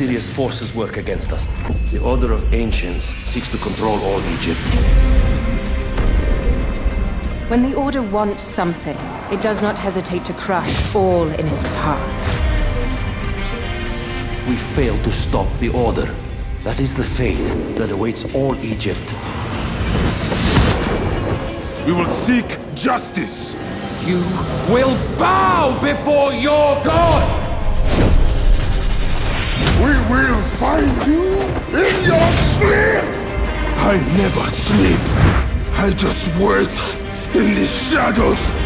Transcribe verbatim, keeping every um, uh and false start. mysterious forces work against us. The Order of Ancients seeks to control all Egypt. When the Order wants something, it does not hesitate to crush all in its path. If we fail to stop the Order, that is the fate that awaits all Egypt. We will seek justice! You will bow before your God! We will find you in your sleep! I never sleep. I just wait in the shadows.